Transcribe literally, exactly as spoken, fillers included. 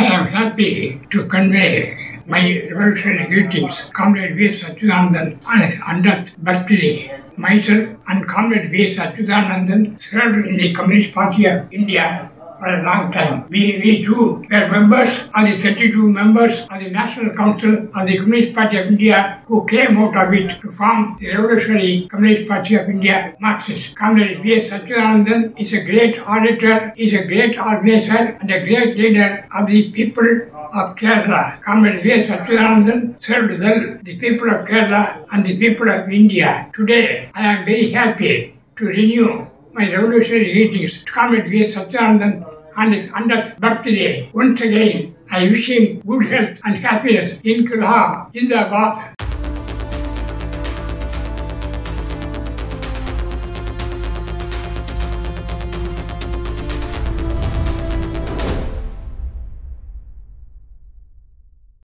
I am happy to convey my revolutionary greetings, Comrade V S Achuthanandan, on his hundredth birthday. Myself and Comrade V S Achuthanandan served in the Communist Party of India for a long time. We, we too were members of the thirty-two members of the National Council of the Communist Party of India who came out of it to form the revolutionary Communist Party of India Marxist. Comrade V S Achuthanandan is a great orator, is a great organizer and a great leader of the people of Kerala. Comrade V S Achuthanandan served well the people of Kerala and the people of India. Today, I am very happy to renew my revolutionary greetings to Comrade V S Achuthanandan on his hundredth birthday. Once again, I wish him good health and happiness. In Kerala, Jindabad.